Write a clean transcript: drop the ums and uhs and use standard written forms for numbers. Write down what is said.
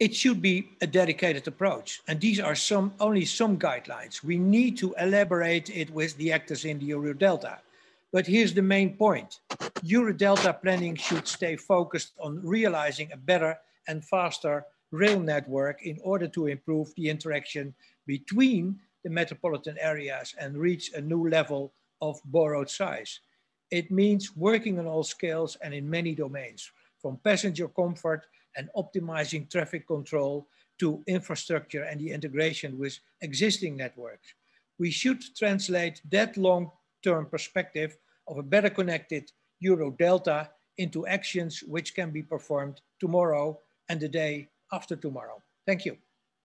it should be a dedicated approach. And these are only some guidelines. We need to elaborate it with the actors in the Eurodelta. But here's the main point. Eurodelta planning should stay focused on realizing a better and faster rail network in order to improve the interaction between the metropolitan areas and reach a new level of borrowed size. It means working on all scales and in many domains, from passenger comfort and optimizing traffic control to infrastructure and the integration with existing networks. We should translate that long-term perspective of a better connected Eurodelta into actions which can be performed tomorrow and the day after tomorrow. Thank you.